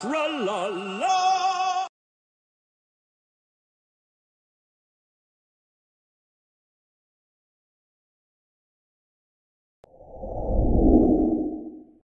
Tra-la-la!